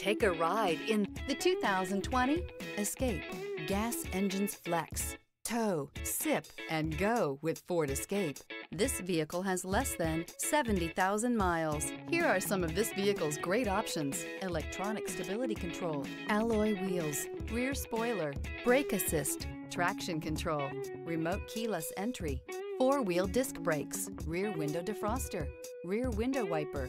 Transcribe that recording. Take a ride in the 2020 Escape. Gas engines flex, tow, sip, and go with Ford Escape. This vehicle has less than 70,000 miles. Here are some of this vehicle's great options: electronic stability control, alloy wheels, rear spoiler, brake assist, traction control, remote keyless entry, four-wheel disc brakes, rear window defroster, rear window wiper.